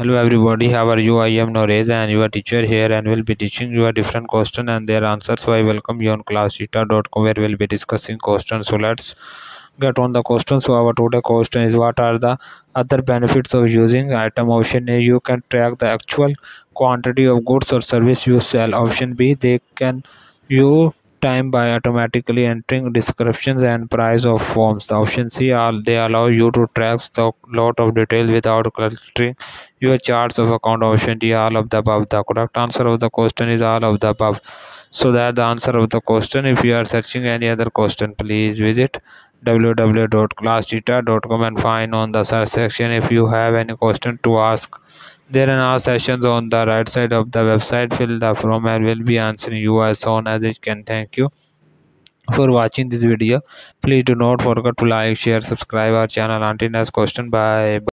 Hello everybody, how are you? I am Noraiz and your teacher here and will be teaching you a different question and their answers. So I welcome you on Classtheta.com where we will be discussing questions. So let's get on the question. So our today question is, what are the other benefits of using item? Option A, you can track the actual quantity of goods or service you sell. Option B, they can you time by automatically entering descriptions and price of forms. Option C, they allow you to track the lot of detail without cluttering your charts of account. Option D, all of the above. The correct answer of the question is all of the above. So that's the answer of the question. If you are searching any other question, please visit www.classtheta.com and find on the search section if you have any question to ask. There are now sessions on the right side of the website. Fill the form and will be answering you as soon as it can. Thank you for watching this video. Please do not forget to like, share, subscribe our channel. Until next question, bye.